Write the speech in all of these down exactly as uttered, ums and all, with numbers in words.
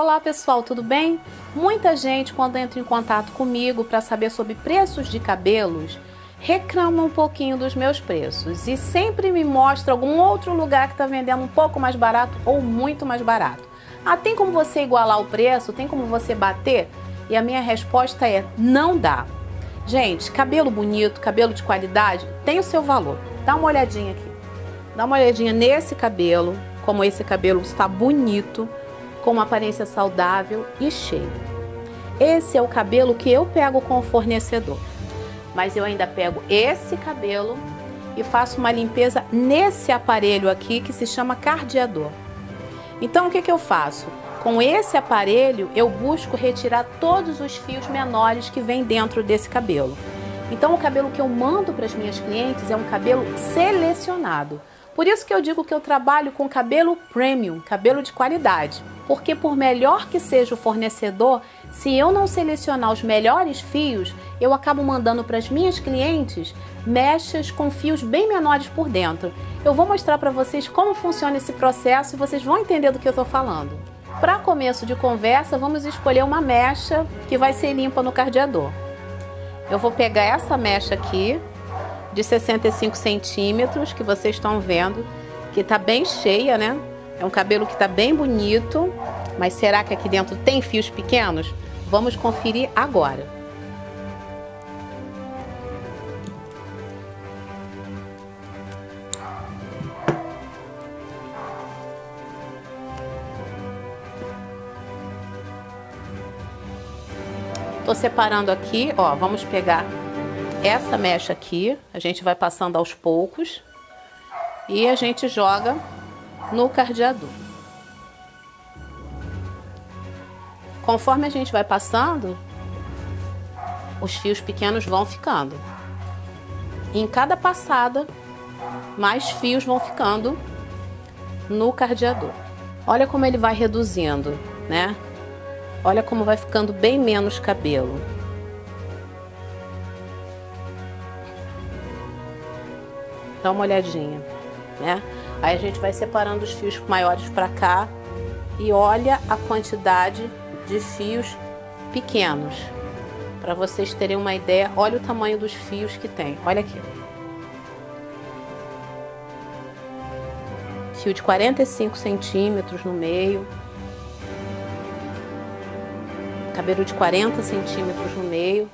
Olá pessoal, tudo bem? Muita gente, quando entra em contato comigo para saber sobre preços de cabelos, reclama um pouquinho dos meus preços e sempre me mostra algum outro lugar que está vendendo um pouco mais barato ou muito mais barato. Ah, tem como você igualar o preço? Tem como você bater? E a minha resposta é: não dá. Gente, cabelo bonito, cabelo de qualidade, tem o seu valor. Dá uma olhadinha aqui. Dá uma olhadinha nesse cabelo, como esse cabelo está bonito, com uma aparência saudável e cheio. Esse é o cabelo que eu pego com o fornecedor. Mas eu ainda pego esse cabelo e faço uma limpeza nesse aparelho aqui que se chama cardeador. Então o que que eu faço? Com esse aparelho eu busco retirar todos os fios menores que vêm dentro desse cabelo. Então o cabelo que eu mando para as minhas clientes é um cabelo selecionado. Por isso que eu digo que eu trabalho com cabelo premium, cabelo de qualidade. Porque por melhor que seja o fornecedor, se eu não selecionar os melhores fios, eu acabo mandando para as minhas clientes mechas com fios bem menores por dentro. Eu vou mostrar para vocês como funciona esse processo e vocês vão entender do que eu estou falando. Para começo de conversa, vamos escolher uma mecha que vai ser limpa no cardeador. Eu vou pegar essa mecha aqui, de sessenta e cinco centímetros, que vocês estão vendo, que está bem cheia, né? É um cabelo que está bem bonito, mas será que aqui dentro tem fios pequenos? Vamos conferir agora. Estou separando aqui, ó, vamos pegar essa mecha aqui, a gente vai passando aos poucos e a gente joga no cardeador. Conforme a gente vai passando, os fios pequenos vão ficando. Em cada passada, mais fios vão ficando no cardeador. Olha como ele vai reduzindo, né? Olha como vai ficando bem menos cabelo. Dá uma olhadinha, né? Aí a gente vai separando os fios maiores para cá e olha a quantidade de fios pequenos. Para vocês terem uma ideia, olha o tamanho dos fios que tem. Olha aqui. Fio de quarenta e cinco centímetros no meio. Cabelo de quarenta centímetros no meio.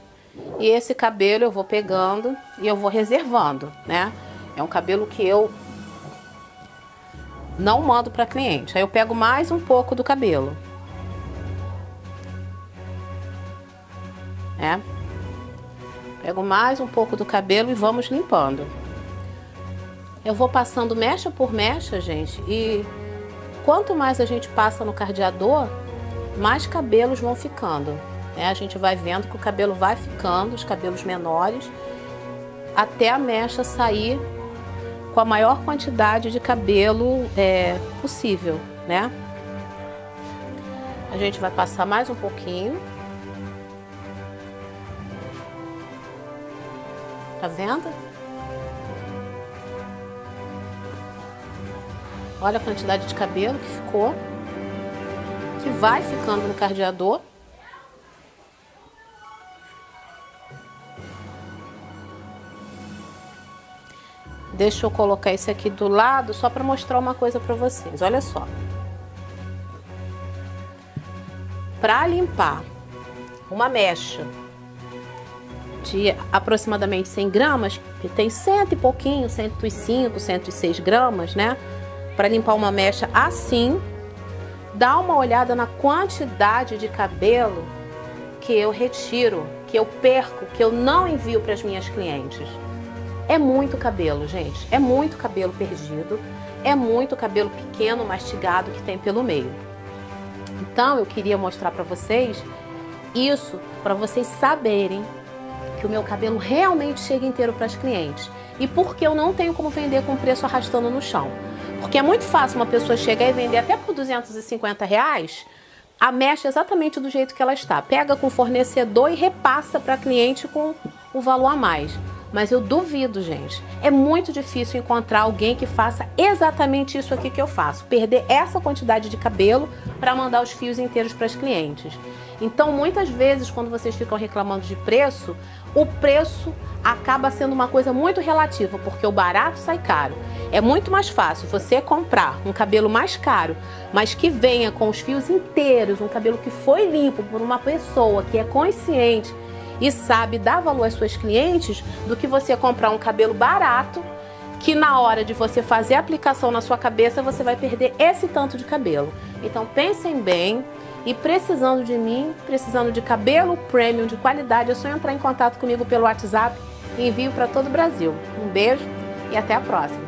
E esse cabelo eu vou pegando e eu vou reservando, né? É um cabelo que eu não mando para cliente. Aí eu pego mais um pouco do cabelo. É. Pego mais um pouco do cabelo e vamos limpando. Eu vou passando mecha por mecha, gente. E quanto mais a gente passa no cardeador, mais cabelos vão ficando. É, a gente vai vendo que o cabelo vai ficando, os cabelos menores, até a mecha sair com a maior quantidade de cabelo é, possível, né? A gente vai passar mais um pouquinho. Tá vendo? Olha a quantidade de cabelo que ficou, que vai ficando no cardeador. Deixa eu colocar esse aqui do lado só para mostrar uma coisa para vocês. Olha só. Para limpar uma mecha de aproximadamente cem gramas, que tem cento e pouquinho, cento e cinco, cento e seis gramas, né? Para limpar uma mecha assim, dá uma olhada na quantidade de cabelo que eu retiro, que eu perco, que eu não envio para as minhas clientes. É muito cabelo, gente. É muito cabelo perdido. É muito cabelo pequeno, mastigado, que tem pelo meio. Então, eu queria mostrar para vocês isso, para vocês saberem que o meu cabelo realmente chega inteiro para as clientes. E porque eu não tenho como vender com preço arrastando no chão. Porque é muito fácil uma pessoa chegar e vender até por duzentos e cinquenta reais a mecha exatamente do jeito que ela está. Pega com o fornecedor e repassa para a cliente com o valor a mais. mas eu duvido, gente. É muito difícil encontrar alguém que faça exatamente isso aqui que eu faço, perder essa quantidade de cabelo para mandar os fios inteiros para as clientes. Então, muitas vezes, quando vocês ficam reclamando de preço, o preço acaba sendo uma coisa muito relativa, porque o barato sai caro. É muito mais fácil você comprar um cabelo mais caro, mas que venha com os fios inteiros, um cabelo que foi limpo por uma pessoa que é consciente e sabe dar valor às suas clientes, do que você comprar um cabelo barato, que na hora de você fazer a aplicação na sua cabeça, você vai perder esse tanto de cabelo. Então, pensem bem. E precisando de mim, precisando de cabelo premium de qualidade, é só entrar em contato comigo pelo WhatsApp e envio para todo o Brasil. Um beijo e até a próxima!